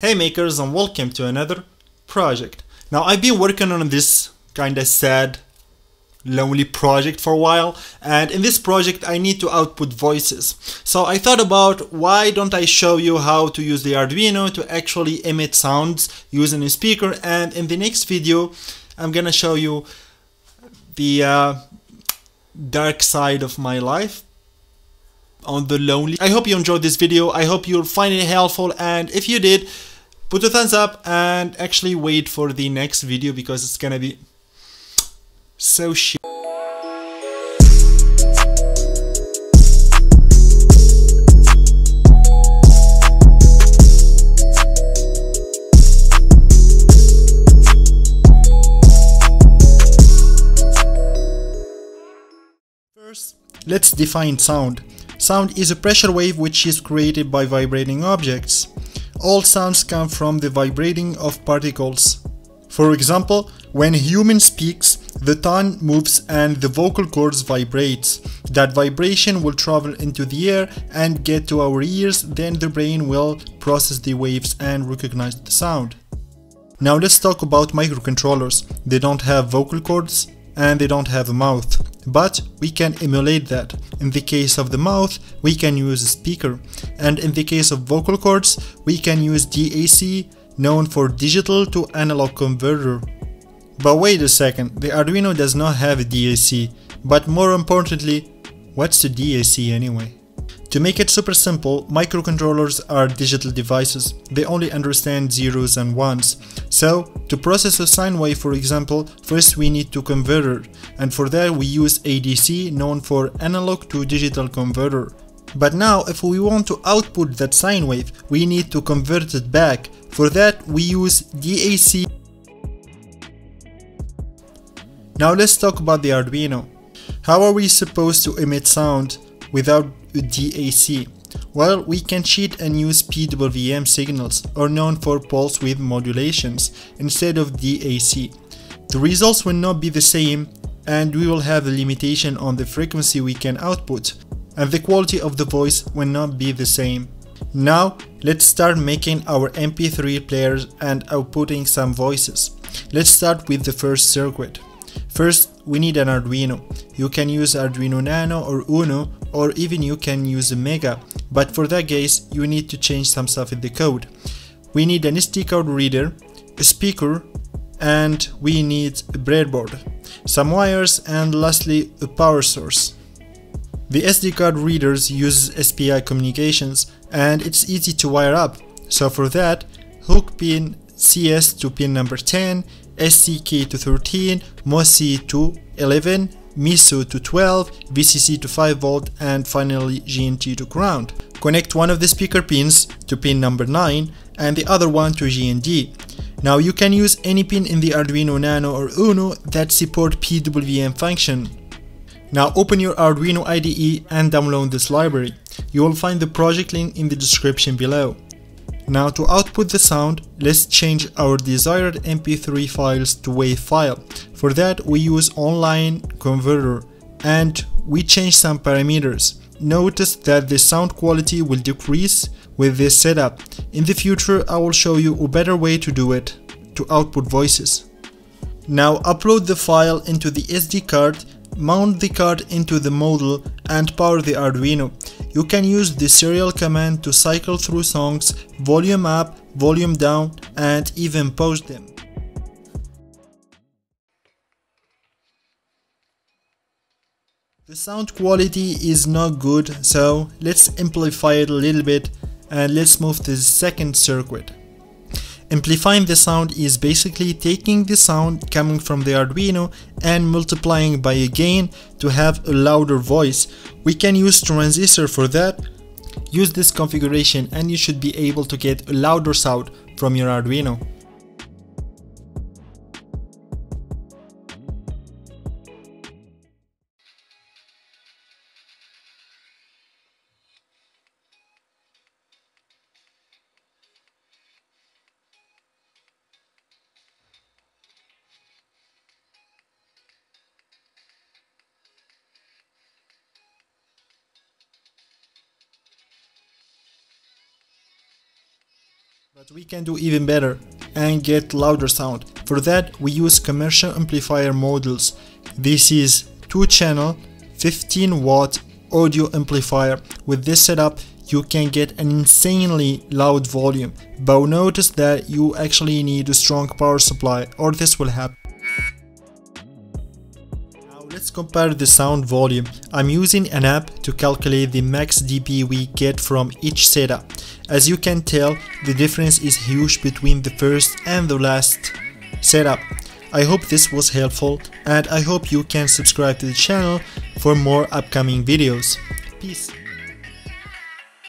Hey makers, and welcome to another project. Now I've been working on this kinda sad, lonely project for a while, and in this project I need to output voices. So I thought about why don't I show you how to use the Arduino to actually emit sounds using a speaker, and in the next video I'm gonna show you the dark side of my life. On the lonely. I hope you enjoyed this video. I hope you'll find it helpful, and if you did, put a thumbs up and actually wait for the next video because it's gonna be so shit. First, let's define sound. Sound is a pressure wave which is created by vibrating objects. All sounds come from the vibrating of particles. For example, when a human speaks, the tongue moves and the vocal cords vibrates. That vibration will travel into the air and get to our ears, then the brain will process the waves and recognize the sound. Now let's talk about microcontrollers. They don't have vocal cords and they don't have a mouth. But we can emulate that. In the case of the mouth, we can use a speaker. And in the case of vocal cords, we can use DAC, known for digital to analog converter. But wait a second, the Arduino does not have a DAC. But more importantly, what's a DAC anyway? To make it super simple, microcontrollers are digital devices. They only understand zeros and ones. So, to process a sine wave, for example, first we need to convert it. And for that we use ADC, known for analog to digital converter. But now, if we want to output that sine wave, we need to convert it back. For that we use DAC. Now let's talk about the Arduino. How are we supposed to emit sound without DAC? Well, we can cheat and use PWM signals, or known for pulse width modulations, instead of DAC. The results will not be the same, and we will have a limitation on the frequency we can output, and the quality of the voice will not be the same. Now, let's start making our MP3 players and outputting some voices. Let's start with the first circuit. First, we need an Arduino. You can use Arduino Nano or Uno, or even you can use a Mega, but for that case you need to change some stuff in the code. We need an SD card reader, a speaker, and we need a breadboard, some wires, and lastly a power source. The SD card readers use SPI communications and it's easy to wire up, so for that hook pin CS to pin number 10, SCK to 13, MOSI to 11, MISO to 12, VCC to 5V, and finally GND to ground. Connect one of the speaker pins to pin number 9 and the other one to GND. Now you can use any pin in the Arduino Nano or Uno that support PWM function. Now open your Arduino IDE and download this library. You will find the project link in the description below. Now to output the sound, let's change our desired MP3 files to WAV file. For that we use online converter and we change some parameters. Notice that the sound quality will decrease with this setup. In the future I will show you a better way to do it, to output voices. Now upload the file into the SD card, mount the card into the model and power the Arduino. You can use the serial command to cycle through songs, volume up, volume down, and even pause them. The sound quality is not good, so let's amplify it a little bit and let's move to the second circuit. Amplifying the sound is basically taking the sound coming from the Arduino and multiplying by a gain to have a louder voice. We can use transistor for that. Use this configuration and you should be able to get a louder sound from your Arduino. But we can do even better and get louder sound. For that we use commercial amplifier models. This is 2-channel 15-watt audio amplifier. With this setup you can get an insanely loud volume, but notice that you actually need a strong power supply or this will happen. Now let's compare the sound volume. I'm using an app to calculate the max dB we get from each setup. As you can tell, the difference is huge between the first and the last setup. I hope this was helpful and I hope you can subscribe to the channel for more upcoming videos. Peace!